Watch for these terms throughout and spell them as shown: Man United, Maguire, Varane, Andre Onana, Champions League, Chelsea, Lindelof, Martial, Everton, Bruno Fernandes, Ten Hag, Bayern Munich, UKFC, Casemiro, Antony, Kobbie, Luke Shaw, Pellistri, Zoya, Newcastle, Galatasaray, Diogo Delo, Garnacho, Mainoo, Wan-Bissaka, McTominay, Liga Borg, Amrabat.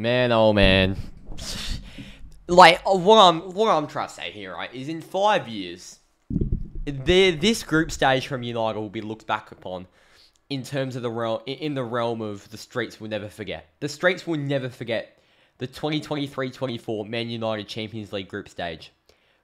Man, oh man. Like, what I'm trying to say here, right, is in 5 years, this group stage from United will be looked back upon in terms of the realm, in the realm of the streets will never forget. The streets will never forget the 2023-24 Man United Champions League group stage.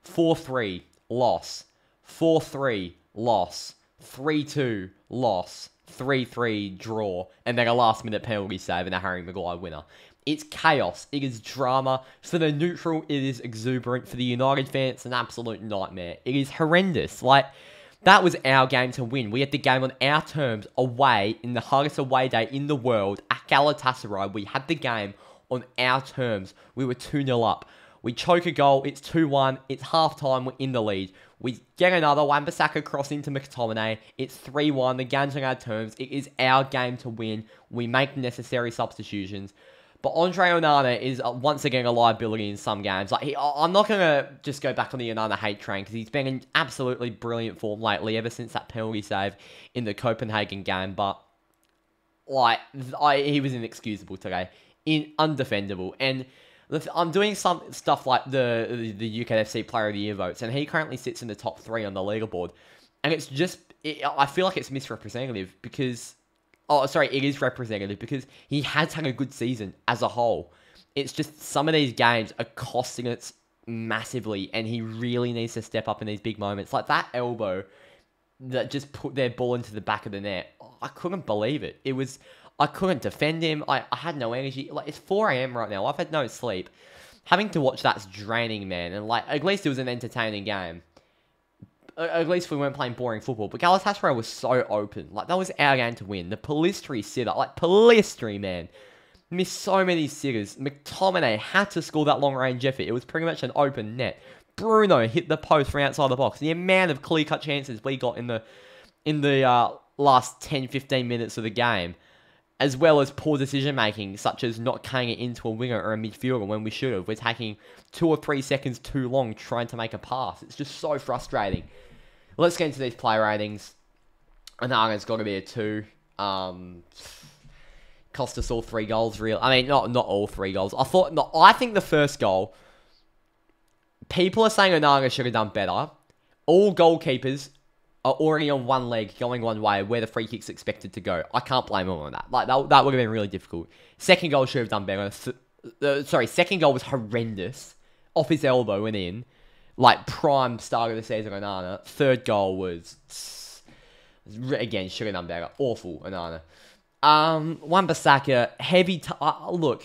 4-3, loss. 4-3, loss. 3-2, loss. 3-3, draw. And then a last-minute penalty save and a Harry Maguire winner. It's chaos. It is drama. For the neutral, it is exuberant. For the United fans, it's an absolute nightmare. It is horrendous. Like, that was our game to win. We had the game on our terms, away, in the hardest away day in the world, at Galatasaray. We had the game on our terms. We were 2-0 up. We choke a goal. It's 2-1. It's half-time. We're in the lead. We get another Wan-Bissaka cross into McTominay. It's 3-1. The game's on our terms. It is our game to win. We make the necessary substitutions. But Andre Onana is once again a liability in some games. Like, I'm not going to just go back on the Onana hate train because he's been in absolutely brilliant form lately ever since that penalty save in the Copenhagen game. But, like, he was inexcusable today. Undefendable. And I'm doing some stuff like the UKFC Player of the Year votes, and he currently sits in the top 3 on the Liga Borg. And it's just, I feel like it's misrepresentative because... Oh, sorry, it is representative because he has had a good season as a whole. It's just some of these games are costing us massively, and he really needs to step up in these big moments. Like that elbow that just put their ball into the back of the net. Oh, I couldn't believe it. It was, I couldn't defend him. I had no energy. Like, it's 4 AM right now. I've had no sleep. Having to watch that's draining, man. And like, at least it was an entertaining game. At least we weren't playing boring football. But Galatasaray was so open. Like, that was our game to win. The Pellistri sitter. Like, Pellistri, man. Missed so many sitters. McTominay had to score that long-range effort. It was pretty much an open net. Bruno hit the post from outside the box. The amount of clear-cut chances we got in the last 10-15 minutes of the game, as well as poor decision-making, such as not cutting it into a winger or a midfielder when we should have. We're taking 2 or 3 seconds too long trying to make a pass. It's just so frustrating. Let's get into these player ratings. Onana's got to be a 2. Cost us all 3 goals, really. I mean, not all 3 goals. I think the first goal, people are saying Onana should have done better. All goalkeepers are already on one leg, going one way, where the free kick's expected to go. I can't blame him on that. Like, that would have been really difficult. Second goal should have done better. Second goal was horrendous. Off his elbow and in. Like, prime start of the season, Onana. Third goal was... Again, should have done better. Awful, Onana. Wan-Bissaka, heavy... Look.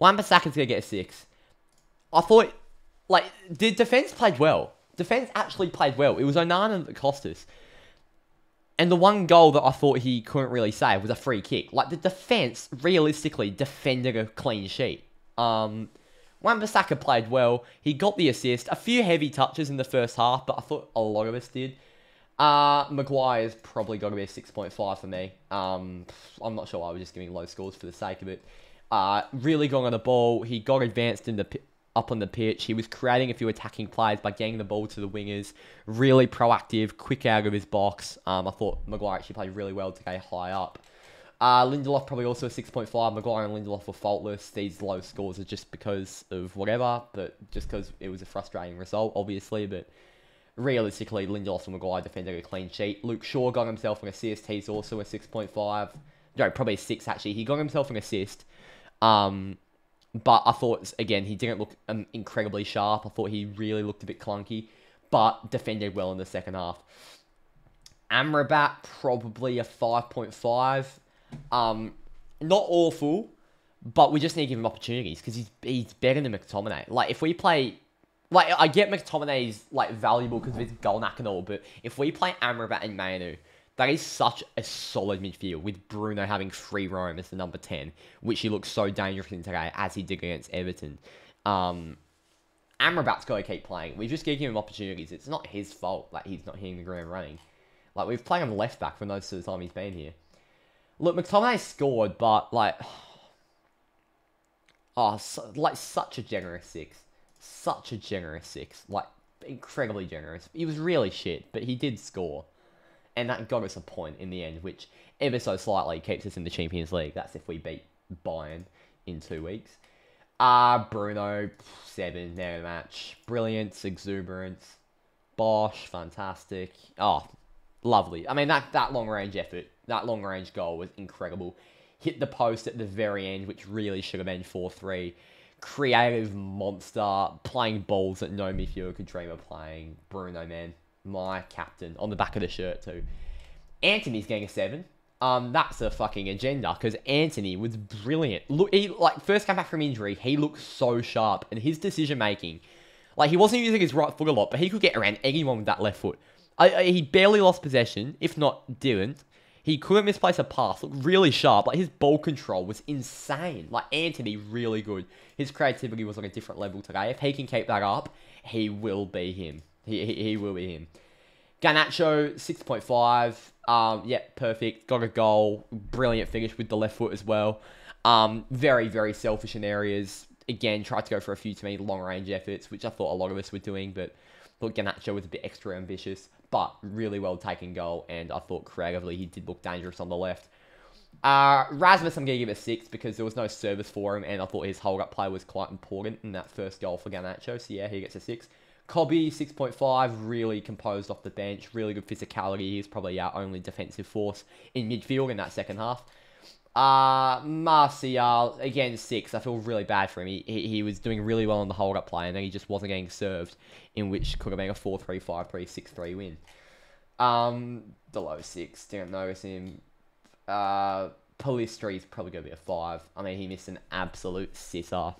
Wan-Bissaka's going to get a 6. I thought... Like, the defence played well. Defence actually played well. It was Onana that cost us. And the one goal that I thought he couldn't really save was a free kick. Like, the defence, realistically, defended a clean sheet. Wan-Bissaka played well. He got the assist. A few heavy touches in the first half, but I thought a lot of us did. Maguire's probably got to be a 6.5 for me. I'm not sure why we're just giving low scores for the sake of it. Really got on the ball. He got advanced in the up on the pitch. He was creating a few attacking plays by getting the ball to the wingers. Really proactive, quick out of his box. I thought Maguire actually played really well today, high up. Lindelof probably also a 6.5. Maguire and Lindelof were faultless. These low scores are just because of whatever, but just because it was a frustrating result, obviously. But realistically, Lindelof and Maguire defended a clean sheet. Luke Shaw got himself an assist. He's also a 6.5. No, probably a 6, actually. He got himself an assist. But I thought, again, he didn't look incredibly sharp. I thought he really looked a bit clunky, but defended well in the second half. Amrabat, probably a 5.5. Not awful, but we just need to give him opportunities because he's better than McTominay. Like, if we play... Like, I get McTominay's, like, valuable because of his goal knack and all, but if we play Amrabat and Mainoo, that is such a solid midfield with Bruno having free roam as the number 10, which he looked so dangerous in today, as he did against Everton. Amrabat's got to keep playing. We've just given him opportunities. It's not his fault that he's not hitting the ground running. Like, we've played him left back for most of the time he's been here. Look, McTominay scored, but, like... Oh, so, like, such a generous 6. Such a generous 6. Like, incredibly generous. He was really shit, but he did score. And that got us a point in the end, which ever so slightly keeps us in the Champions League. That's if we beat Bayern in 2 weeks. Bruno, 7, man of the match. Brilliance, exuberance. Bosch, fantastic. Oh, lovely. I mean, that long-range effort, that long-range goal was incredible. Hit the post at the very end, which really should have been 4-3. Creative monster, playing balls that no midfielder could dream of playing. Bruno, man, my captain. On the back of the shirt, too. Antony's getting a 7. That's a fucking agenda, because Antony was brilliant. Look, he, like, first came back from injury, he looked so sharp, and his decision-making, like, he wasn't using his right foot a lot, but he could get around anyone with that left foot. He barely lost possession, if not didn't. He couldn't misplace a pass, looked really sharp, like, his ball control was insane. Like, Antony, really good. His creativity was on a different level today. If he can keep that up, he will be him. He will be him. Garnacho, 6.5. Yeah, perfect. Got a goal. Brilliant finish with the left foot as well. Very, very selfish in areas. Again, tried to go for a few, to me, long-range efforts, which I thought a lot of us were doing, but thought Garnacho was a bit extra ambitious, but really well-taken goal, and I thought creatively he did look dangerous on the left. Rasmus, I'm going to give a 6, because there was no service for him, and I thought his hold-up play was quite important in that first goal for Garnacho, so yeah, he gets a 6. Kobbie, 6.5, really composed off the bench, really good physicality. He's probably our only defensive force in midfield in that second half. Martial, again, 6. I feel really bad for him. He was doing really well on the hold-up play, and then he just wasn't getting served, in which could have been a 4-3, 5-3, 6-3 win. Delo, 6. Didn't notice him. Pellistri is probably going to be a 5. I mean, he missed an absolute sitter.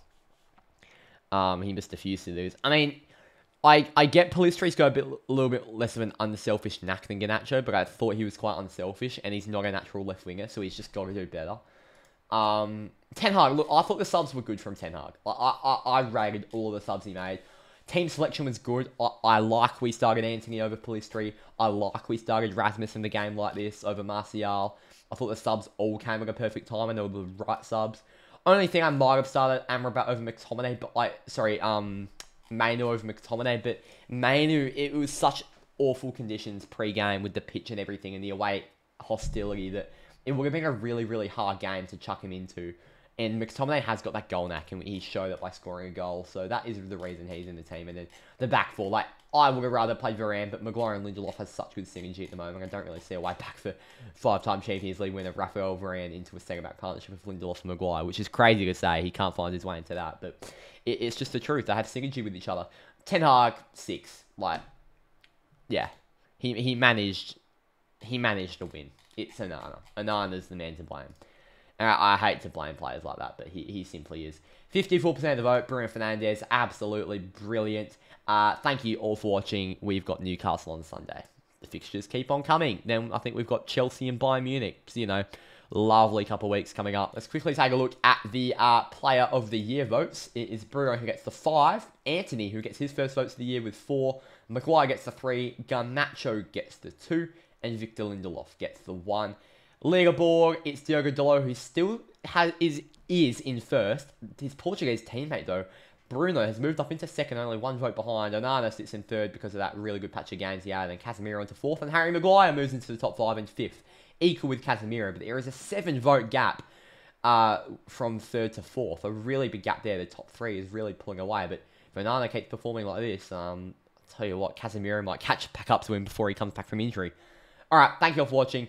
He missed a few sitters. I mean, I get Pellistri's got a little bit less of an unselfish knack than Garnacho, but I thought he was quite unselfish, and he's not a natural left-winger, so he's just got to do better. Ten Hag, look, I thought the subs were good from Ten Hag. I rated all the subs he made. Team selection was good. I like we started Antony over Pellistri. I like we started Rasmus in the game like this over Martial. I thought the subs all came at a perfect time, and they were the right subs. Only thing I might have started Amrabat over McTominay, but, like, sorry, Mainoo over McTominay, but Mainoo, it was such awful conditions pre-game with the pitch and everything and the away hostility that it would have been a really, really hard game to chuck him into. And McTominay has got that goal knack, and he showed it by scoring a goal, so that is the reason he's in the team. And then the back four, like, I would have rather played Varane, but Maguire and Lindelof has such good synergy at the moment. I don't really see a way back for 5-time Champions League winner Raphael Varane into a centre-back partnership with Lindelof and Maguire, which is crazy to say. He can't find his way into that, but it's just the truth. They have synergy with each other. Ten Hag, 6. Like, yeah, he managed to win. It's Onana. Onana's the man to blame. I hate to blame players like that, but he simply is. 54% of the vote, Bruno Fernandes, absolutely brilliant. Thank you all for watching. We've got Newcastle on Sunday. The fixtures keep on coming. Then I think we've got Chelsea and Bayern Munich. So, you know, lovely couple of weeks coming up. Let's quickly take a look at the Player of the Year votes. It is Bruno who gets the 5. Antony, who gets his first votes of the year with 4. Maguire gets the 3. Garnacho gets the 2. And Victor Lindelof gets the 1. Liga Borg, it's Diogo Delo, who still is in first. His Portuguese teammate, though, Bruno, has moved up into second, only 1 vote behind. Onana sits in third because of that really good patch of games he had. And Casemiro into fourth. And Harry Maguire moves into the top 5 and 5th. Equal with Casemiro. But there is a 7-vote gap from third to fourth. A really big gap there. The top 3 is really pulling away. But if Onana keeps performing like this, I'll tell you what, Casemiro might catch back up to him before he comes back from injury. All right, thank you all for watching.